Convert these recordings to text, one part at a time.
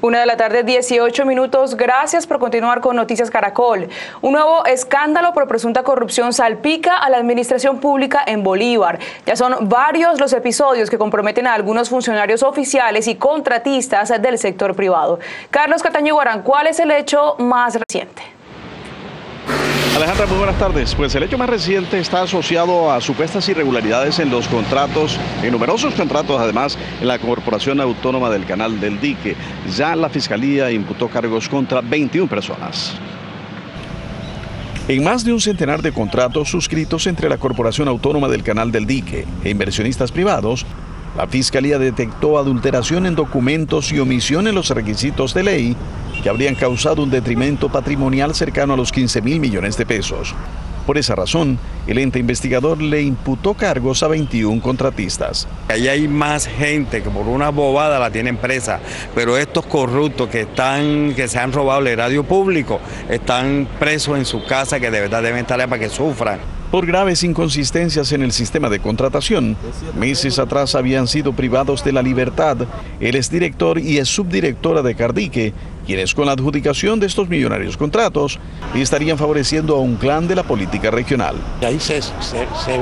1 de la tarde, 18 minutos. Gracias por continuar con Noticias Caracol. Un nuevo escándalo por presunta corrupción salpica a la administración pública en Bolívar. Ya son varios los episodios que comprometen a algunos funcionarios oficiales y contratistas del sector privado. Carlos Cataño Guarán, ¿cuál es el hecho más reciente? Alejandra, muy buenas tardes. Pues el hecho más reciente está asociado a supuestas irregularidades en los contratos, en numerosos contratos además, en la Corporación Autónoma del Canal del Dique. Ya la Fiscalía imputó cargos contra 21 personas. En más de un centenar de contratos suscritos entre la Corporación Autónoma del Canal del Dique e inversionistas privados, la Fiscalía detectó adulteración en documentos y omisión en los requisitos de ley que habrían causado un detrimento patrimonial cercano a los 15.000 millones de pesos. Por esa razón, el ente investigador le imputó cargos a 21 contratistas. Ahí hay más gente que por una bobada la tienen presa, pero estos corruptos que se han robado el erario público están presos en su casa, que de verdad deben estar ahí para que sufran. Por graves inconsistencias en el sistema de contratación, meses atrás habían sido privados de la libertad el exdirector y exsubdirectora de Cardique, quienes con la adjudicación de estos millonarios contratos estarían favoreciendo a un clan de la política regional. Ahí se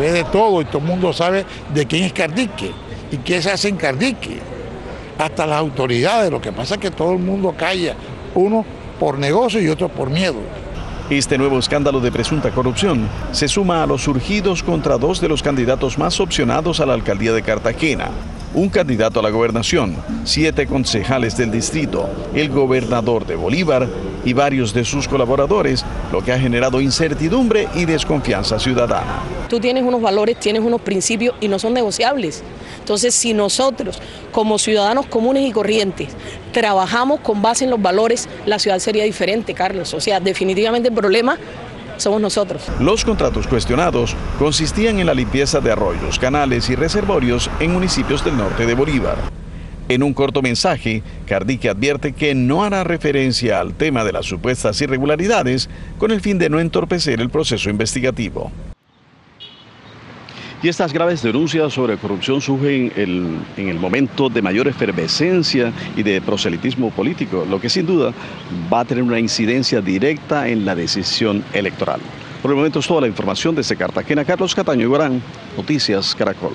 ve de todo y todo el mundo sabe de quién es Cardique y qué se hace en Cardique, hasta las autoridades. Lo que pasa es que todo el mundo calla, uno por negocio y otro por miedo. Este nuevo escándalo de presunta corrupción se suma a los surgidos contra dos de los candidatos más opcionados a la alcaldía de Cartagena, un candidato a la gobernación, 7 concejales del distrito, el gobernador de Bolívar y varios de sus colaboradores, lo que ha generado incertidumbre y desconfianza ciudadana. Tú tienes unos valores, tienes unos principios y no son negociables. Entonces, si nosotros, como ciudadanos comunes y corrientes, trabajamos con base en los valores, la ciudad sería diferente, Carlos. O sea, definitivamente el problema somos nosotros. Los contratos cuestionados consistían en la limpieza de arroyos, canales y reservorios en municipios del norte de Bolívar. En un corto mensaje, Cardique advierte que no hará referencia al tema de las supuestas irregularidades con el fin de no entorpecer el proceso investigativo. Y estas graves denuncias sobre corrupción surgen en el momento de mayor efervescencia y de proselitismo político, lo que sin duda va a tener una incidencia directa en la decisión electoral. Por el momento es toda la información desde Cartagena. Carlos Cataño Guarán, Noticias Caracol.